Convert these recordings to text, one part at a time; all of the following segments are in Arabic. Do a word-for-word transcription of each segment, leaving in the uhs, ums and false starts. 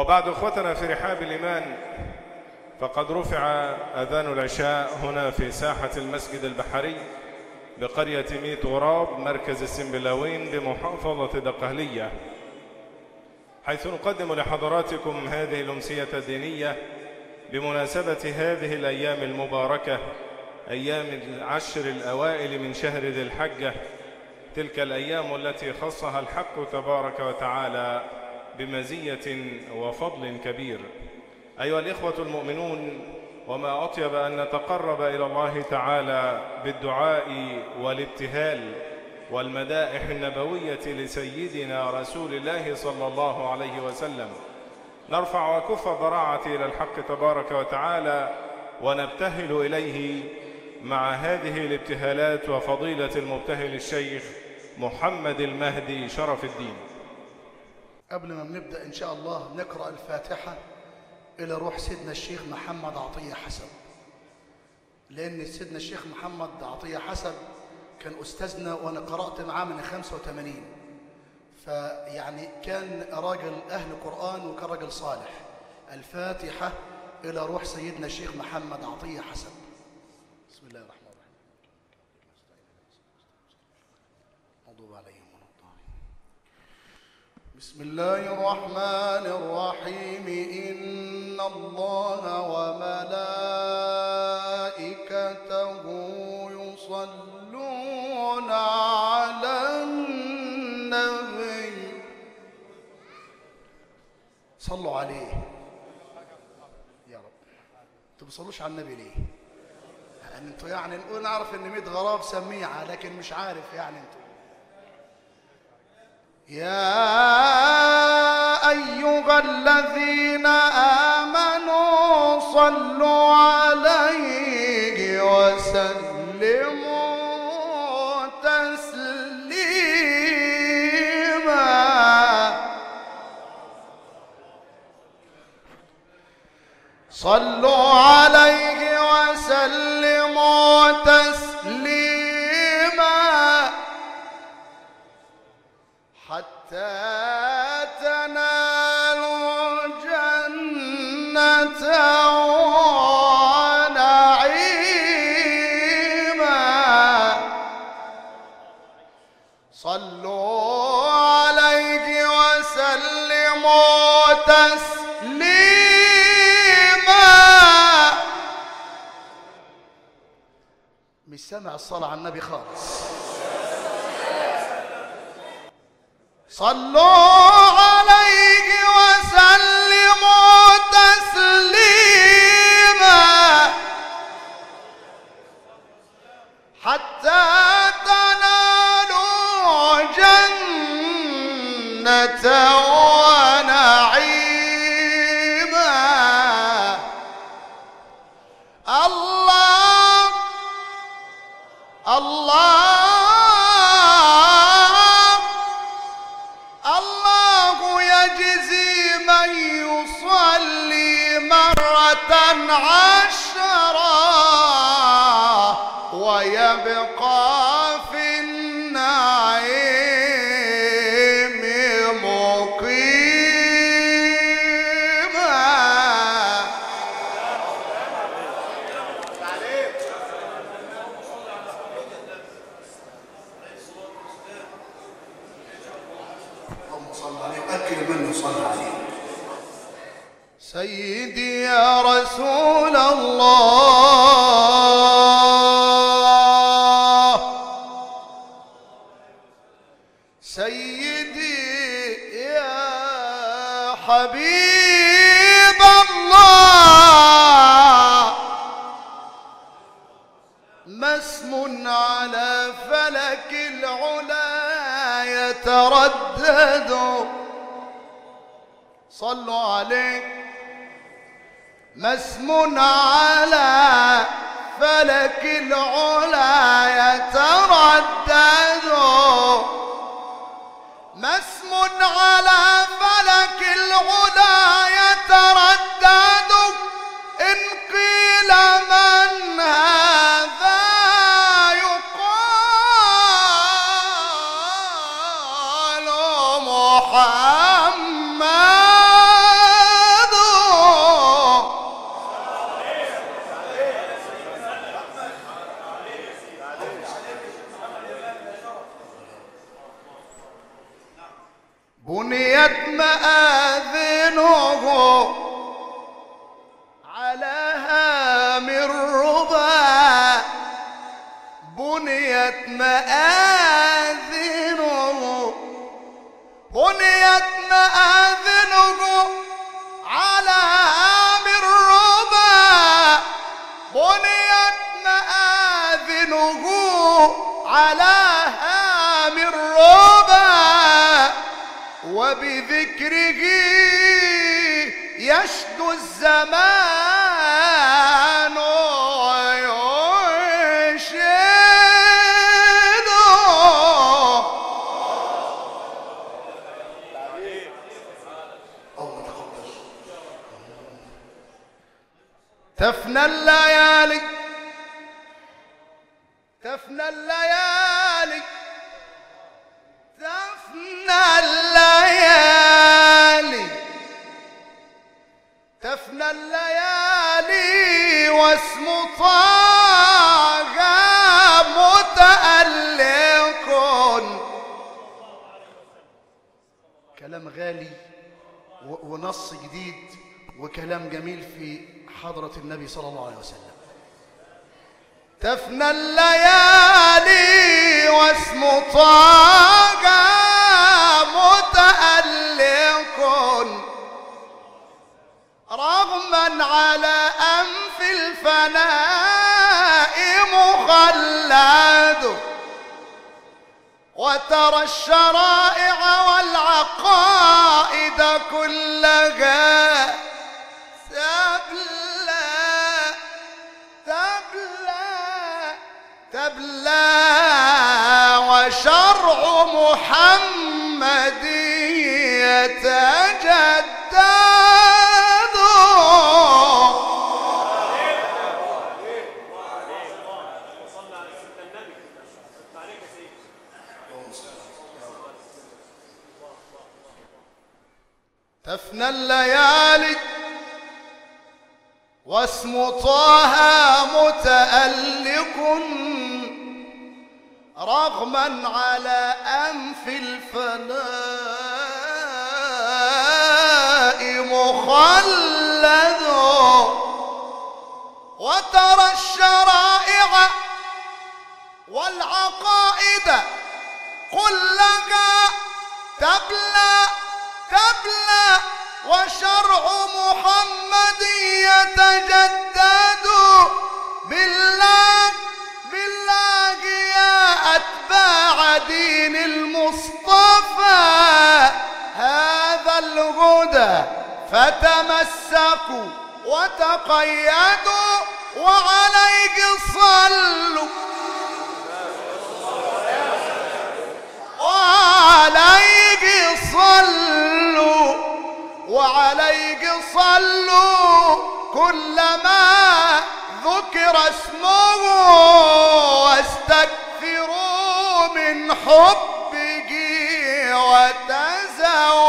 وبعد أخوتنا في رحاب الإيمان، فقد رفع أذان العشاء هنا في ساحة المسجد البحري بقرية ميت غراب مركز السنبلاوين بمحافظة دقهلية، حيث نقدم لحضراتكم هذه الأمسية الدينية بمناسبة هذه الأيام المباركة، أيام العشر الأوائل من شهر ذي الحجة، تلك الأيام التي خصها الحق تبارك وتعالى بمزية وفضل كبير. أيها الإخوة المؤمنون، وما أطيب أن نتقرب إلى الله تعالى بالدعاء والابتهال والمدائح النبوية لسيدنا رسول الله صلى الله عليه وسلم، نرفع وكف الضراعة إلى الحق تبارك وتعالى ونبتهل إليه مع هذه الابتهالات وفضيلة المبتهل الشيخ محمد المهدي شرف الدين. قبل ما نبدأ إن شاء الله نقرأ الفاتحة إلى روح سيدنا الشيخ محمد عطيه حسب، لأن سيدنا الشيخ محمد عطيه حسب كان أستاذنا، وأنا قرأت معاه من خمسة وثمانين، فيعني كان راجل أهل قرآن وكان راجل صالح. الفاتحة إلى روح سيدنا الشيخ محمد عطيه حسب. بسم الله الرحمن الرحيم. مغضوب عليهم ولا الضالين. بسم الله الرحمن الرحيم. إن الله وملائكته يصلون على النبي، صلوا عليه يا رب. انتوا ما بتصلوش على النبي ليه؟ انتوا يعني نقول نعرف ان ميت غراب سميعه، لكن مش عارف يعني انتوا. يا ايها الذين امنوا صلوا عليه وسلموا تسليما. صلوا عليه وسلموا تسليما حتى تنالوا الجنة ونعيما. صلوا عليه وسلموا تسليما مش سامع الصلاة على النبي خالص. صلوا عليه وسلموا تسليما حتى تنالوا جنة ونعيما. الله الله الله يجزي من يصلي مرة عشرة ويبقى في النعيم مقيما. سيدي يا رسول الله، سيدي يا حبيب الله، ما اسم على فلك العلا يتردد، صلوا عليه. ما اسم على فلك العلا يتردد، ما اسم على فلك العلا يتردد، إن قيل من هذا يقال محمد. آذنه علىها من ربا بنيت مآذنه بنيت مآذنه علىها من ربا بنيت مآذنه علىها من ربا وبذكره يشدو الزمان وينشده. تفنى الليالي تفنى الليالي تفنى الليالي تفنى الليالي واسم طه متألق. كلام غالي ونص جديد وكلام جميل في حضرة النبي صلى الله عليه وسلم. تفنى الليالي واسم طه متألق رغما على أنف الفناء مخلد وترى الشرائع والعقائد كلها تبلى تبلى تبلى وشرع محمد يتجدد. تفنى الليالي واسم طه متألق رغما على أنف الفناء مخلد وترى الشرائع والعقائد كلها تبلى تبلى وشرع محمد يتجدد. بالله بالله يا أتباع دين المصطفى هذا الهدى فتمسكوا وتقيدوا وعليه صلوا وعليه صلوا وعليه صلوا كلما ذكر اسمه واستكثروا من حبه وتزودوا.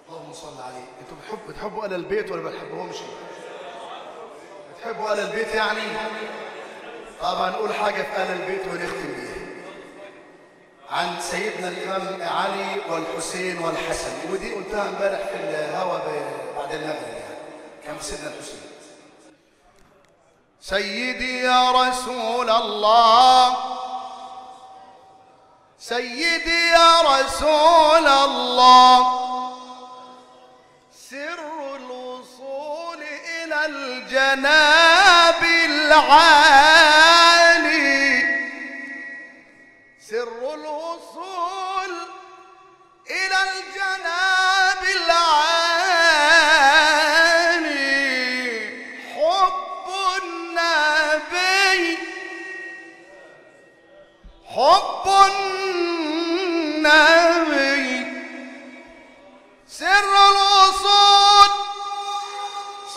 اللهم صل عليه. انتوا بتحبوا بتحبوا آل البيت ولا ما بتحبوهمش؟ بتحبوا آل البيت يعني؟ طبعا نقول حاجه في آل البيت ونختم بيها. عن سيدنا الامام علي والحسين والحسن، ودي قلتها امبارح في الهوا بعد المغرب يعني. كان سيدنا الحسين. سيدي يا رسول الله سيدي يا رسول الله سر الوصول إلى الجناب العالي سر الوصول إلى الجناب العالي حب النبي حب النبي سر الوصول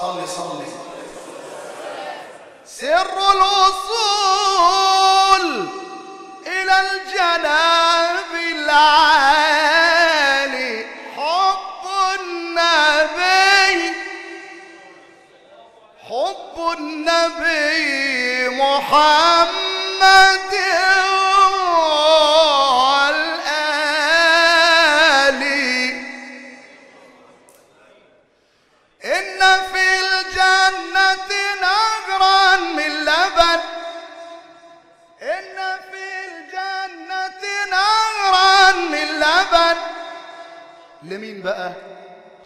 صلي صلي سر الوصول إلى الجناب العالي حب النبي حب النبي محمد والآل، إن في الجنة نهرا من لبن، إن في الجنة نهرا من لبن. لمين بقى؟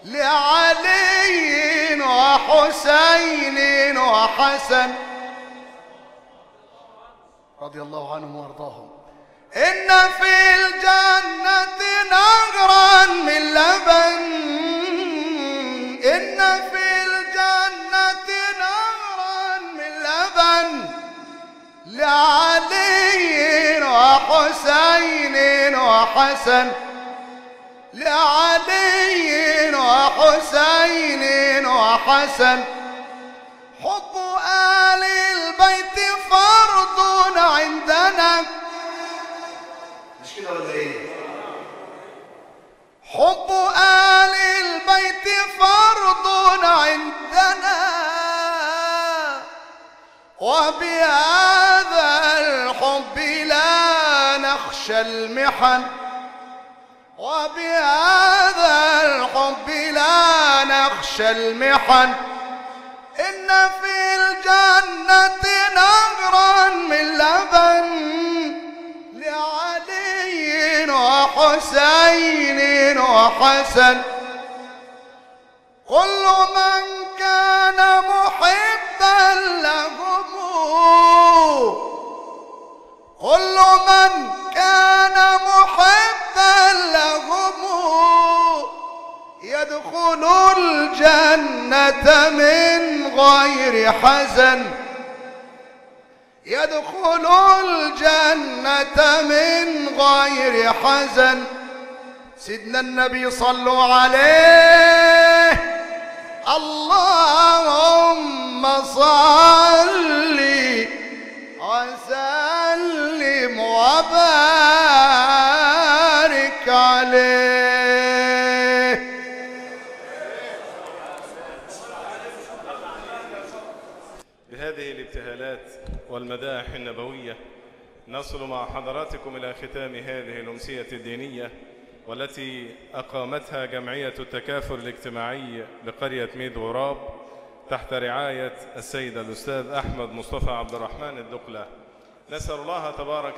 لعلي وحسين وحسن رضي الله عنهم وارضاهم. إن في الجنة نهرا من لبن، إن في الجنة نهرا من لبن، لعلي وحسين وحسن، لعلي وحسين وحسن. حب آل البيت فرض عندنا، مش كده ولا ايه؟ حب آل البيت فرض عندنا، وبهذا الحب لا نخشى المحن، وبهذا الحب لا نخشى المحن. إن في الجنة نهرا من لبن، لعلي وحسين وحسن. كل من كان محبا لهم، كل من كان محبا لهم، يدخل الجنة من غير حزن، يدخل الجنة من غير حزن. سيدنا النبي صلوا عليه، اللهم صل وسلم وبارك عليه. بهذه الابتهالات والمدائح النبوية نصل مع حضراتكم إلى ختام هذه الأمسية الدينية، والتي أقامتها جمعية التكافل الاجتماعي لقرية ميت غراب تحت رعاية السيد الأستاذ أحمد مصطفى عبد الرحمن الدقلة. نسأل الله تبارك